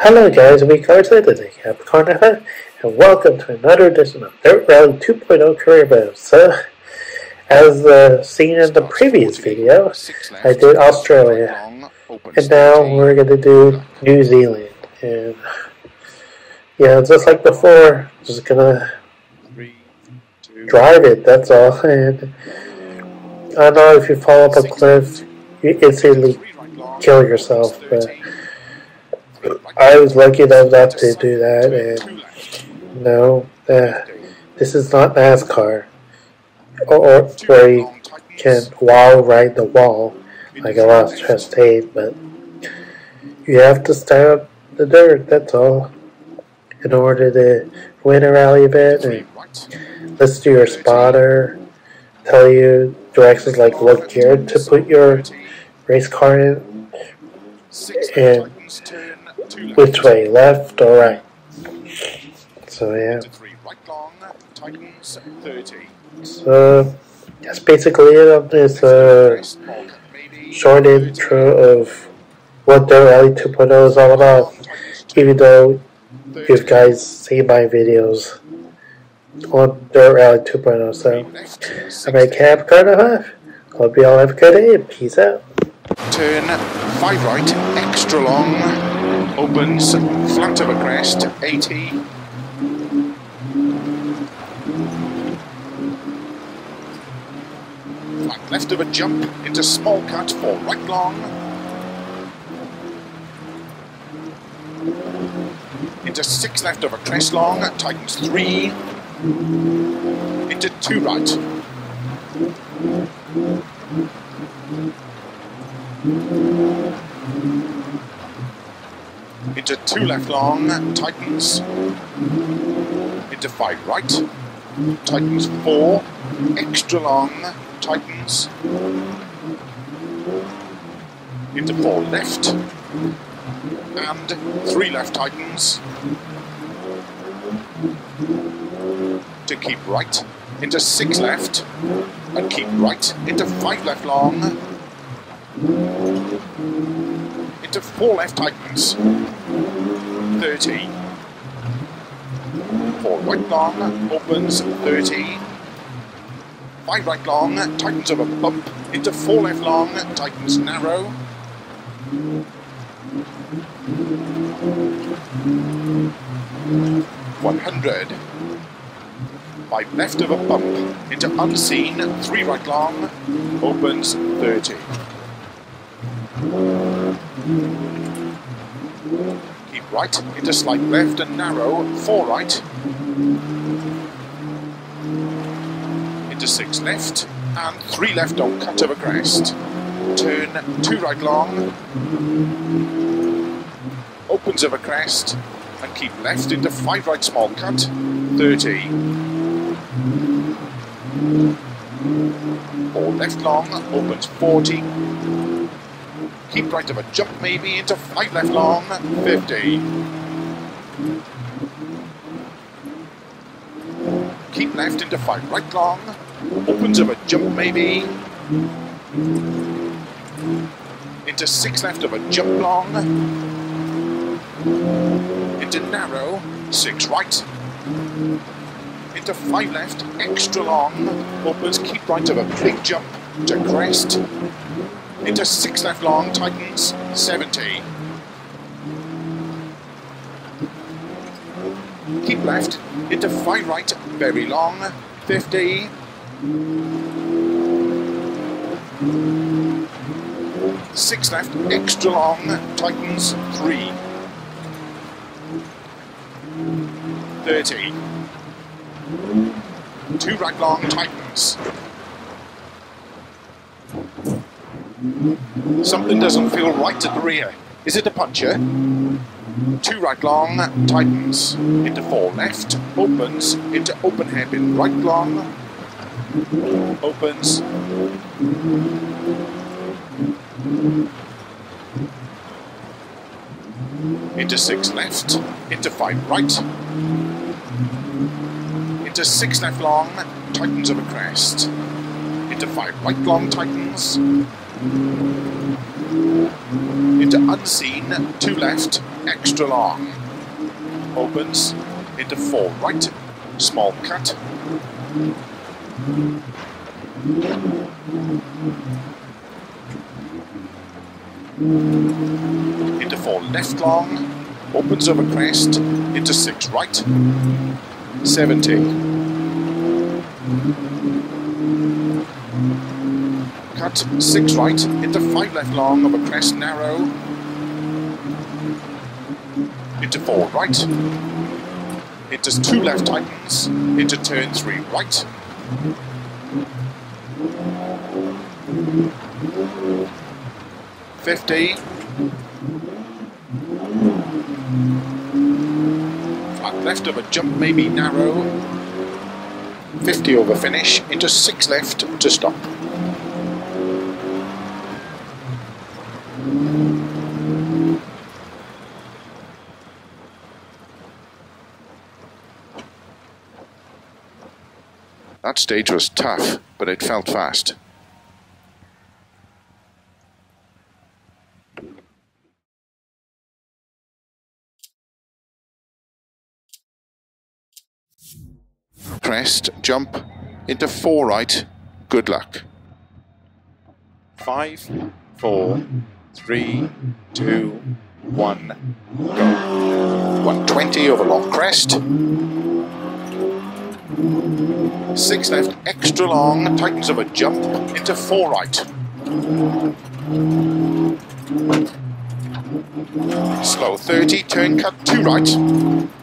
Hello guys, we are today, Cap Carnival, and welcome to another edition of Dirt Rally 2.0 Career Mode. So, as seen in the previous video, I did Australia, and now we're going to do New Zealand. And yeah, just like before, just gonna drive it, that's all. And I know if you fall up a cliff, you instantly kill yourself, but I was lucky enough not to do that, and no, this is not NASCAR, or where you can wall ride the wall like I lost Chastain, but you have to stay on the dirt, that's all, in order to win a rally event. And listen to your spotter tell you directions like what gear to put your race car in, and which way, left or right. So yeah, so that's basically it on this short intro of what Dirt Rally 2.0 is all about, even though you guys see my videos on Dirt Rally 2.0. So I'm at Cap Carnival. Hope you all have a good day and peace out. Turn 5 right, extra long, opens flat of a crest, 80. Flat left of a jump into small cut for right long. Into 6 left of a crest long, tightens 3. Into 2 right. Into 2 left long, tightens. Into 5 right, tightens 4. Extra long, tightens. Into 4 left, and 3 left tightens. To keep right, into 6 left, and keep right, into 5 left long. Into 4 left tightens, 30. 4 right long, opens, 30. 5 right long, tightens of a bump. Into 4 left long, tightens narrow. $100. 5 left of a bump. Into unseen, 3 right long, opens, 30. Keep right, into slight left and narrow, 4 right. Into 6 left, and 3 left on cut of a crest. Turn 2 right long. Opens of a crest, and keep left into 5 right small cut, 30. 4 left long, opens 40. Keep right of a jump maybe into 5 left long, 50. Keep left into 5 right long, opens of a jump maybe. Into 6 left of a jump long. Into narrow, 6 right. Into 5 left, extra long, opens, keep right of a big jump to crest. Into 6 left long, tightens, 70. Keep left, into 5 right, very long, 50. Six left, extra long, tightens, 3. 30. 2 right long, tightens. Something doesn't feel right at the rear. Is it a puncture? 2 right long, tightens. Into 4 left, opens. Into open hairpin right long, opens. Into 6 left, into 5 right. Into 6 left long, tightens of a crest. Into 5 right long, tightens. Into unseen, 2 left, extra long, opens into full right, small cut, into four left long, opens over crest, into six right, 70. Cut, six right, into five left long, over crest narrow, into four right, into two left tightens, into turn three right, $50, left over jump, maybe narrow, 50 over finish, into 6 left to stop. That stage was tough, but it felt fast. Crest, jump, into four right, good luck. 5, 4, 3, 2, 1, go. 120 over long crest. 6 left, extra long, tightens over jump, into four right. Slow 30, turn cut, two right,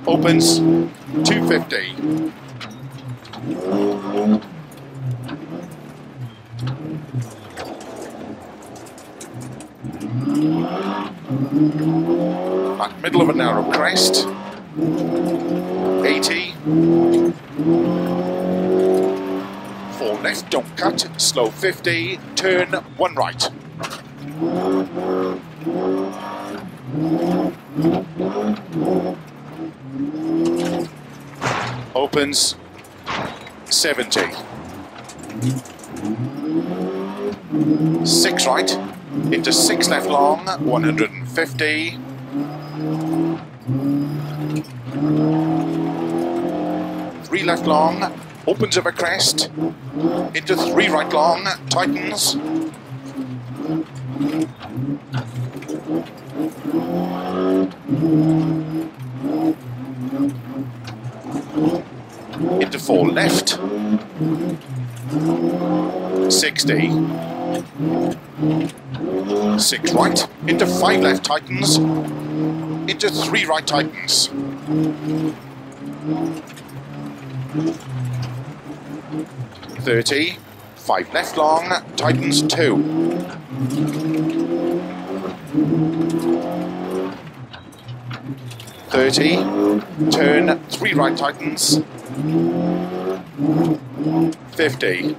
opens, 250. Back middle of a narrow crest, 80, 4 left, don't cut, slow 50, turn 1 right, 70. 6 right, into 6 left long, 150. 3 left long, opens over crest, into 3 right long, tightens. 4 left, 60, 6 right, into 5 left tightens, into 3 right tightens, 30, 5 left long, tightens 2, 30, turn, 3 right tightens, 50,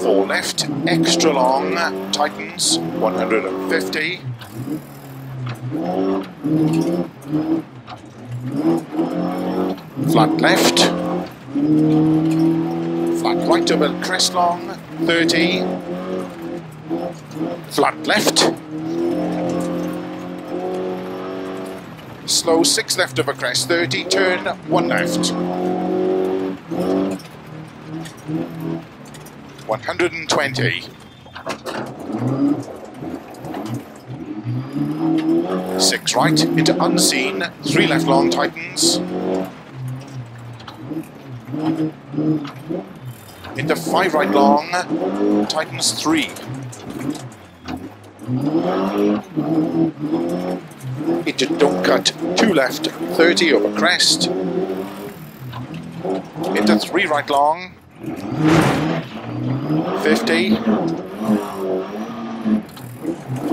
4 left, extra long, tightens, 150, flat left, flat right over crest long, 30, flat left, slow 6 left over crest, 30, turn 1 left, 120, 6 right, into unseen, 3 left long tightens, into 5 right long, tightens 3, into don't cut, 2 left, 30 over crest, into 3 right long, 50,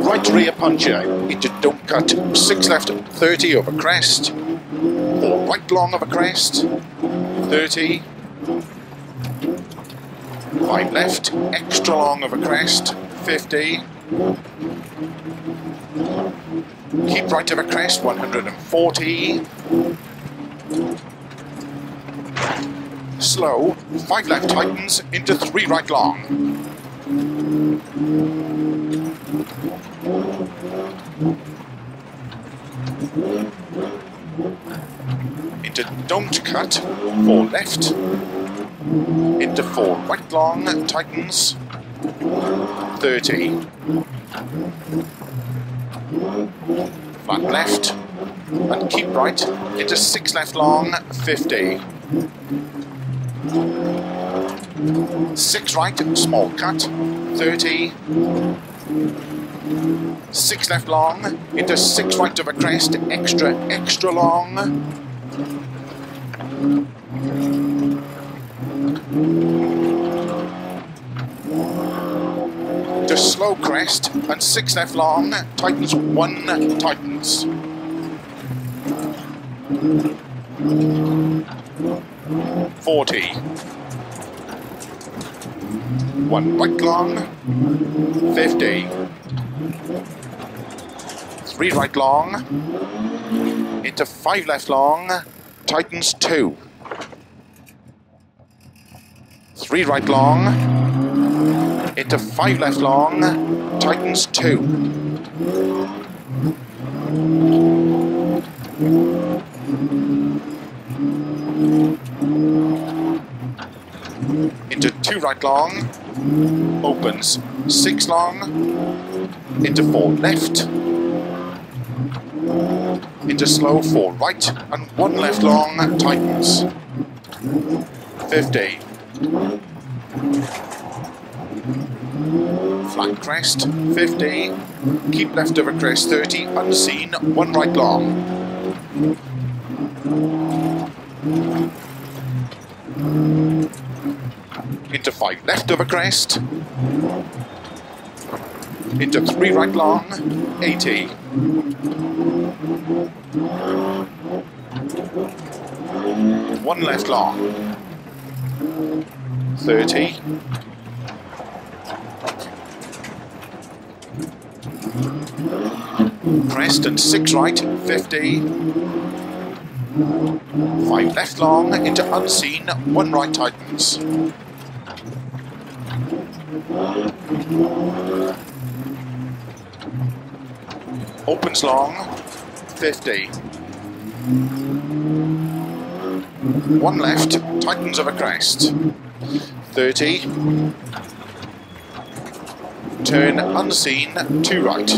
right rear puncher, into don't cut, 6 left, 30 over crest, 4 right long over crest, 30, 5 left, extra long over crest, 50, keep right over crest, 140, slow, 5 left tightens, into 3 right long, into don't cut, 4 left, into 4 right long, tightens, 30, flat left, and keep right, into 6 left long, 50, 6 right, small cut, 30, 6 left long, into 6 right of a crest, extra, extra long, to slow crest, and 6 left long, tightens, 1 tightens. Forty. 1 right long, 50, 3 right long, into 5 left long, tightens 2, 3 right long, into 5 left long, tightens 2, 2 right long, opens, 6 long, into 4 left, into slow, 4 right, and 1 left long, tightens, 50, flat crest, 50, keep left over crest, 30, unseen, 1 right long, into 5 left of a crest, into 3 right long, 80, 1 left long, 30, crest and 6 right, 50, 5 left long, into unseen, 1 right tightens. 5 long, 50, 1 left, tightens of a crest, 30, turn unseen, 2 right,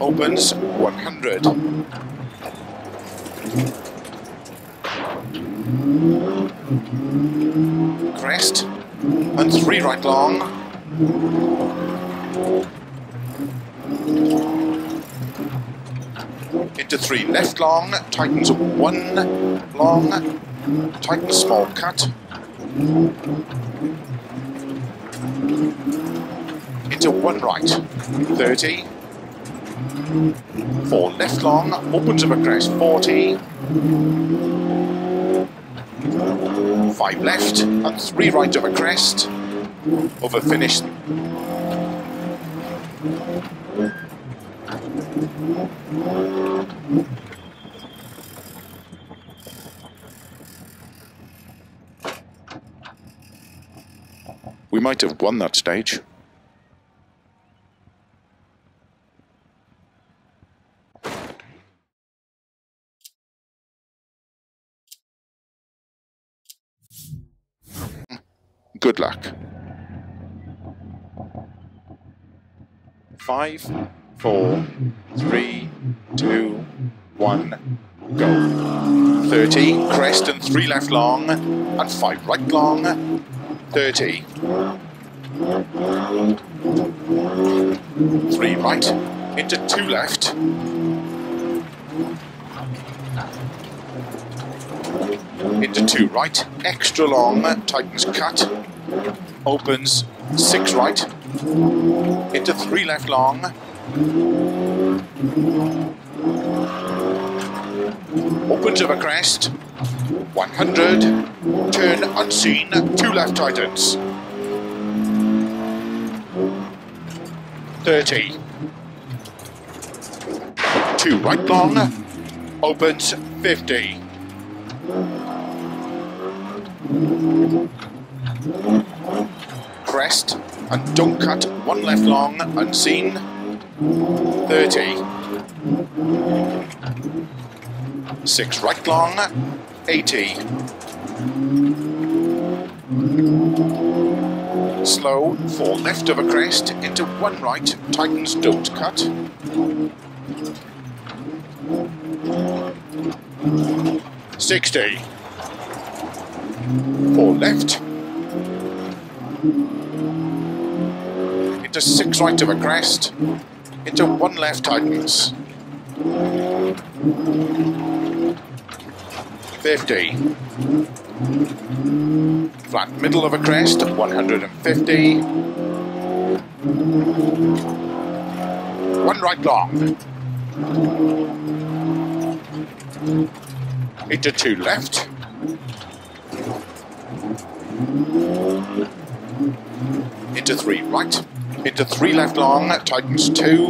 opens, 100, crest, and 3 right long, into 3 left long, tightens 1 long, tightens small cut, into 1 right, 30, 4 left long, opens of a crest, 40, 5 left, and 3 right of a crest, over finish, We might have won that stage. Good luck. 5, 4, 3, 2, 1, go. 30, crest and 3 left long, and 5 right long. 30, 3 right, into 2 left, 2 right, extra long, tightens cut, opens, 6 right, into 3 left long, 1 to the crest, 100, turn unseen, 2 left tightens, 30, 2 right long, opens, 50, crest, and don't cut, 1 left long, unseen, 30. 6 right long, 80. Slow, 4 left of a crest, into 1 right, tightens, don't cut. Sixty. 4 left. Into 6 right of a crest. Into 1 left tightens. 50. Flat middle of a crest, 150. 1 right long. Into 2 left. 3 right, into 3 left long, tightens 2,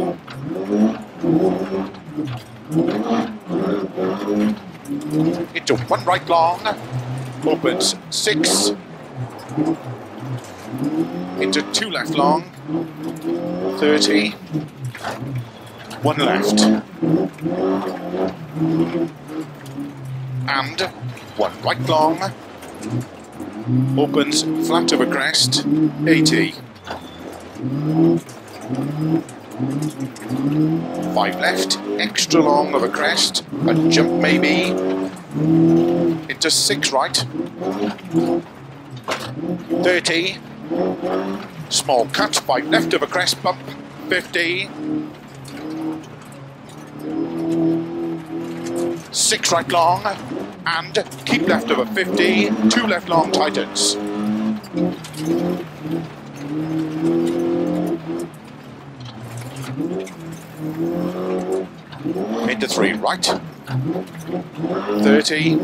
1 right long, opens 6, 2 left long, 30, 1 left, and 1 right long, opens flat of a crest, 80. 5 left, extra long of a crest, a jump maybe, 6 right, 30, small cut, 5 left of a crest bump, 50, 6 right long, and keep left of a 50, 2 left long tightens. 3 right, 30,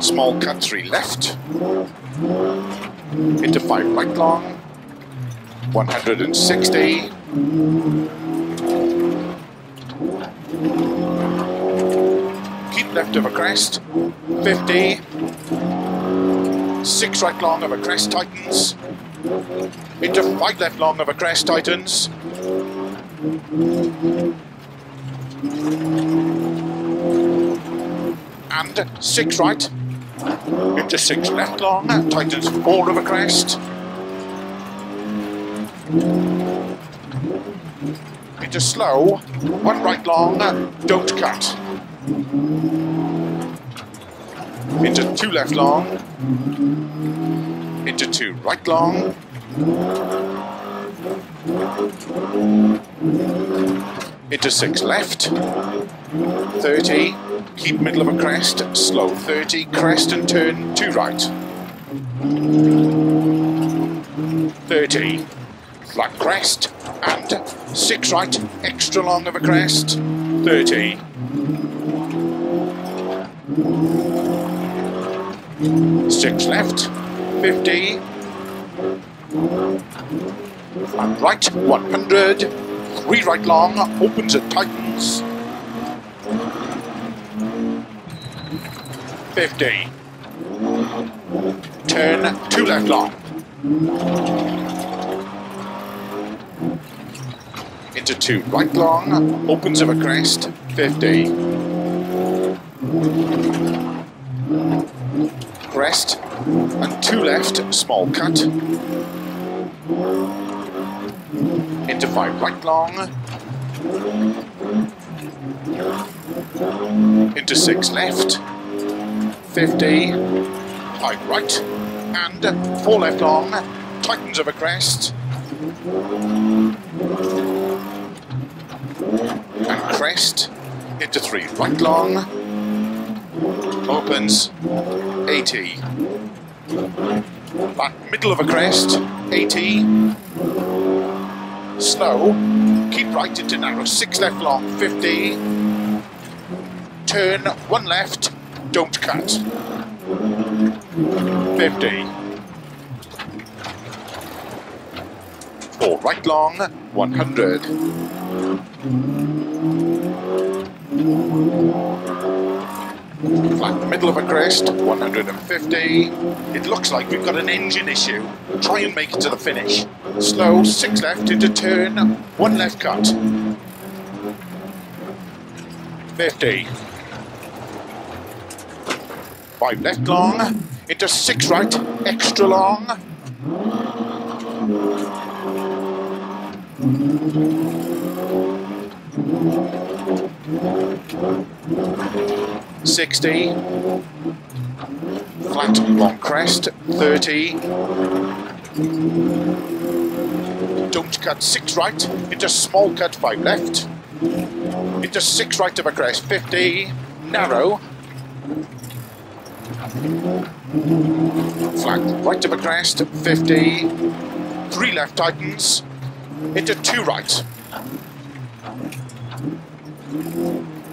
small cut, 3 left, 5 right long, 160, keep left of a crest, 50, 6 right long of a crest tightens, 5 left long of a crest tightens, 6 right, 6 left long, tightens 4 of a crest, slow, 1 right long, don't cut, 2 left long, 2 right long, 6 left, 30, keep middle of a crest, slow 30, crest and turn 2 right, 30, flat crest and 6 right, extra long of a crest, 30, 6 left, 50, and right 100, 3 right long, opens and tightens. 50. Turn 2 left long. 2 right long, opens of a crest. 50. Crest and 2 left, small cut. 5 right long, 6 left, 50, 5 right, and 4 left long, tightens of a crest, and crest, 3 right long, opens, 80, back middle of a crest, 80, slow, keep right into narrow, 6 left long, 50, turn 1 left, don't cut, 50, 4 right long, 100, flat middle of a crest, 150, it looks like we've got an engine issue, try and make it to the finish. Slow, 6 left into turn, 1 left cut. 50. 5 left long, into 6 right, extra long. 60. Flat long crest, 30. Don't cut 6 right, into small cut 5 left. Into 6 right of a crest, 50. Narrow. Flat right of a crest, 50. 3 left tightens, into 2 right.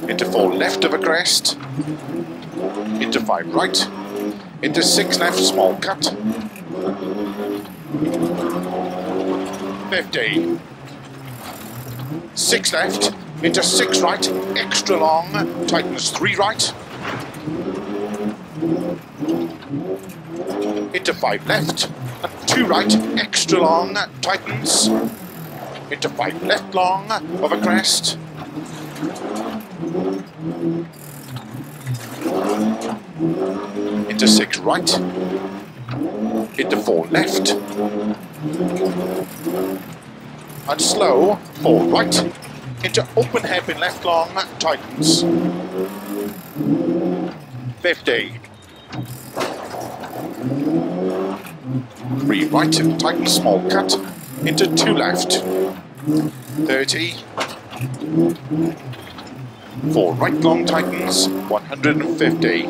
Into 4 left of a crest. Into 5 right. Into 6 left, small cut. 50. 6 left, into 6 right, extra long, tightens 3 right. Into 5 left, and 2 right, extra long, tightens. Into 5 left long, of a crest. 6 right, into 4 left, and slow, 4 right, into open hairpin left long, tightens. 50. 3 right, tighten small cut, into 2 left. 30. 4 right long tightens, 150.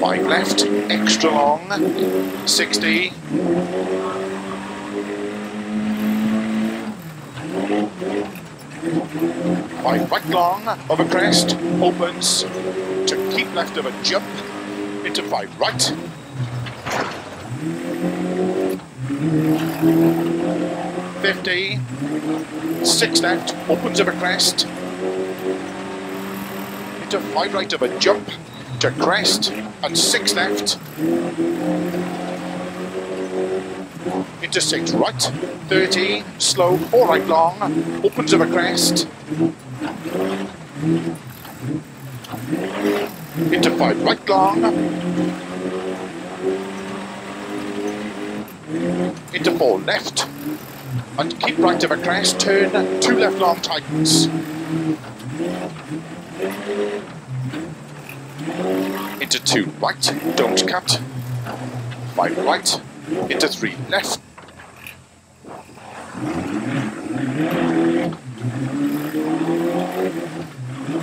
5 left, extra long, 60. 5 right long, of a crest, opens, to keep left of a jump, into 5 right. 50, 6 left, opens of a crest, into 5 right of a jump, to crest, and 6 left, into 6 right, 30, slow, 4 right long, opens of a crest, into 5 right long, into 4 left, and keep right of a crest, turn, 2 left long tightens, into 2 right, don't cut, 5 right, into 3 left,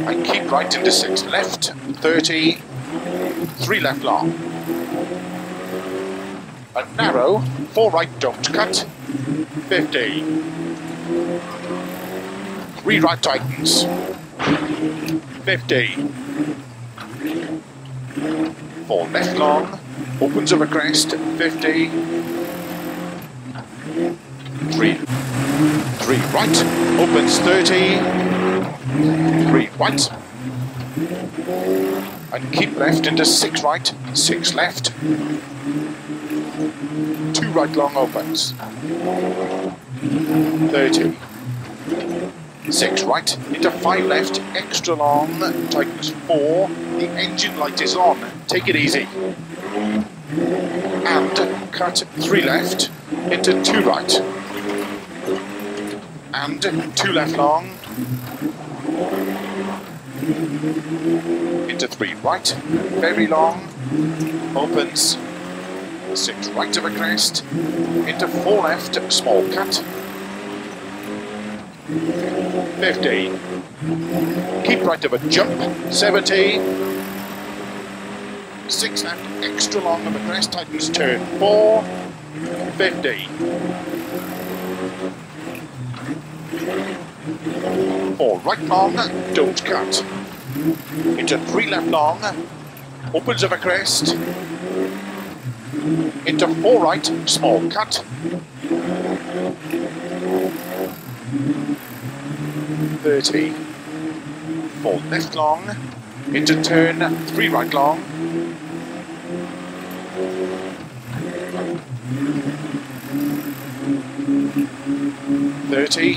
and keep right into 6 left, 30, 3 left long, and narrow, 4 right, don't cut, 50, 3 right tightens, 50, 4 left long, opens of a crest, 50, 3 right, opens 30, 3 right, and keep left into 6 right, 6 left, 2 right long opens, 30, 6 right, into 5 left, extra long, tightens 4, the engine light is on, take it easy. And cut 3 left, into 2 right. And 2 left long, into 3 right, very long, opens, 6 right of a crest, into 4 left, small cut. 50. Keep right of a jump, 70. 6 left, extra long of a crest, tightens turn, 4. 50. 4 right long, don't cut. Into 3 left long, opens of a crest. Into 4 right, small cut. 30, 4 left long, into turn, 3 right long, 30.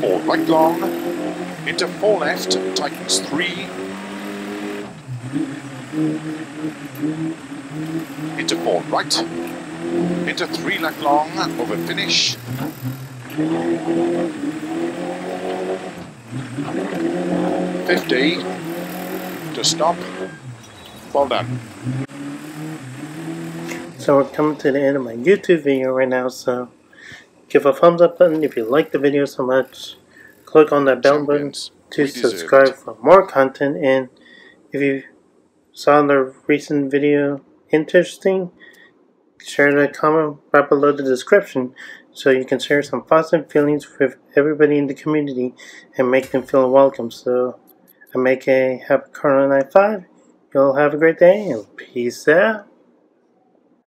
Four right long, into four left, tightens 3. Into four right, into 3 left long, over finish. To stop. Well done. So we're coming to the end of my YouTube video right now, so give a thumbs up button if you like the video so much. Click on that bell button to subscribe for more content, and if you saw the recent video interesting, share the comment right below the description so you can share some thoughts and feelings with everybody in the community and make them feel welcome. So I make a HappyKarl095. You'll have a great day and peace out.